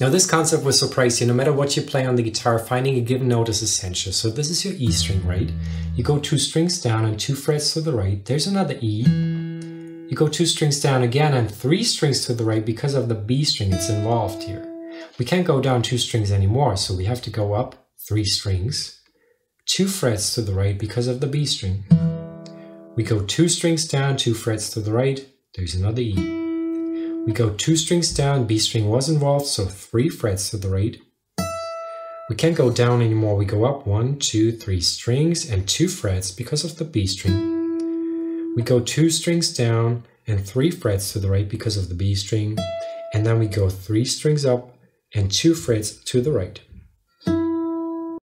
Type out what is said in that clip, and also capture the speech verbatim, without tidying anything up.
Now this concept was so pricey. No matter what you play on the guitar, finding a given note is essential. So this is your E string, right? You go two strings down and two frets to the right, there's another E. You go two strings down again and three strings to the right because of the B string, it's involved here. We can't go down two strings anymore, so we have to go up three strings, two frets to the right because of the B string. We go two strings down, two frets to the right, there's another E. We go two strings down, B string was involved, so three frets to the right. We can't go down anymore, we go up one, two, three strings and two frets because of the B string. We go two strings down and three frets to the right because of the B string. And then we go three strings up and two frets to the right.